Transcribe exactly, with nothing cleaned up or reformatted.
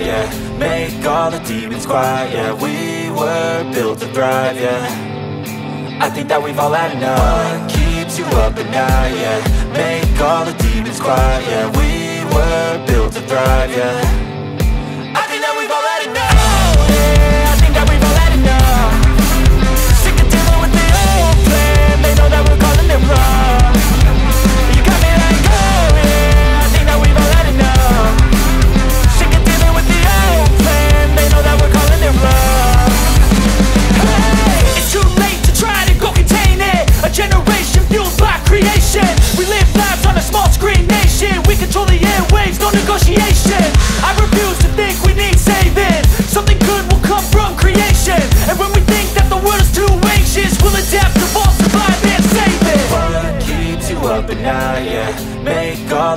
yeah. Make all the demons quiet, yeah. We were built to thrive, yeah. I think that we've all had enough. What keeps you up at night, yeah. Make all the demons quiet, yeah. We were built to thrive, yeah. Now, yeah, make all